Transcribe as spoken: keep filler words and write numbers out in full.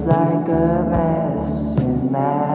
Like a mess in my